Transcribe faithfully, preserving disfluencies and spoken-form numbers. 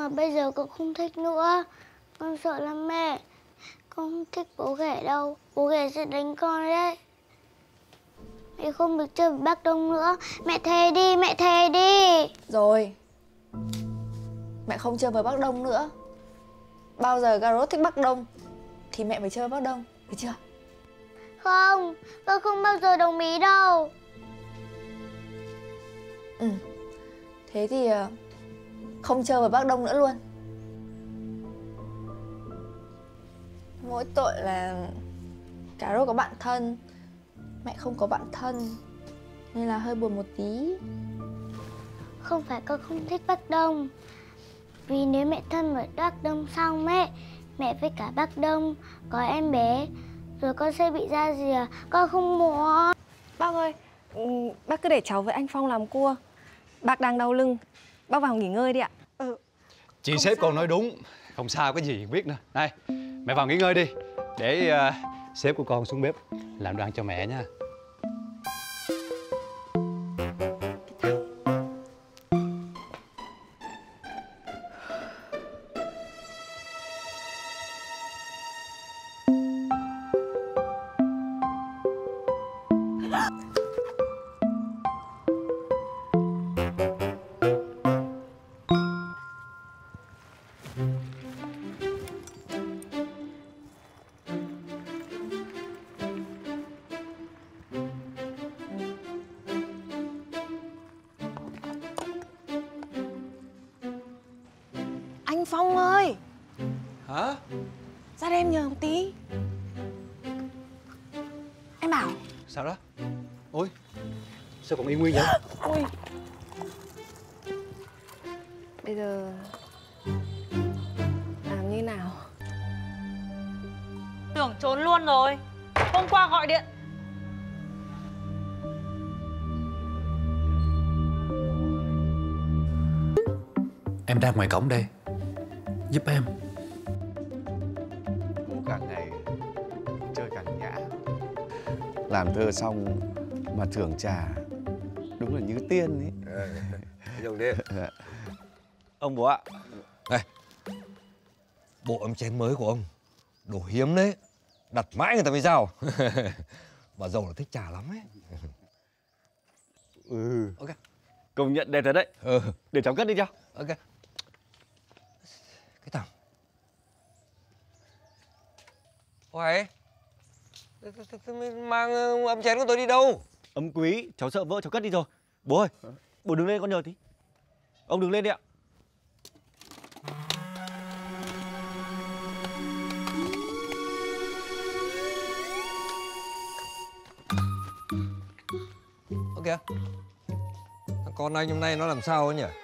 mà bây giờ con không thích nữa. Con sợ lắm mẹ. Con không thích bố ghẻ đâu. Bố ghẻ sẽ đánh con đấy. Mẹ không được chơi với bác Đông nữa. Mẹ thề đi, mẹ thề đi. Rồi, mẹ không chơi với bác Đông nữa. Bao giờ Cà Rốt thích bác Đông thì mẹ mới chơi với bác Đông, được chưa? Không, con không bao giờ đồng ý đâu. Ừ, thế thì không chơi với bác Đông nữa luôn. Mỗi tội là Cà Rốt có bạn thân, mẹ không có bạn thân, nên là hơi buồn một tí. Không phải con không thích bác Đông, vì nếu mẹ thân với bác Đông xong ấy, mẹ với cả bác Đông có em bé, rồi con sẽ bị ra rìa, con không muốn. Bác ơi, bác cứ để cháu với anh Phong làm cua. Bác đang đau lưng, bác vào nghỉ ngơi đi ạ. Ừ. Chị sếp con nói đúng, không sao cái gì biết nữa. Này, mẹ vào nghỉ ngơi đi, để uh, sếp của con xuống bếp làm đồ ăn cho mẹ nha. Anh Phong ơi! Hả? Ra đây em nhờ một tí. Em bảo. Sao đó? Ôi! Sao còn y nguyên vậy? Ôi! Bây giờ... làm như nào? Tưởng trốn luôn rồi. Hôm qua gọi điện. Em ra ngoài cổng đây. Giúp em. Bố cả ngày chơi cả nhã, làm thơ xong mà thưởng trà, đúng là như tiên ấy. Dùng đi. Ông bố ạ. Này, bộ ấm chén mới của ông đồ hiếm đấy, đặt mãi người ta mới giao. Bà dâu là thích trà lắm ấy. Ừ. Ok. Công nhận đẹp thật đấy. Ừ. Để cháu cất đi cho. Ok. Cái thằng Hoài, mang ấm chén của tôi đi đâu? Ấm quý, cháu sợ vỡ cháu cất đi rồi. Bố ơi, bố đứng lên con nhờ tí. Ông đứng lên đi ạ. Ok. Con anh hôm nay nó làm sao ấy nhỉ?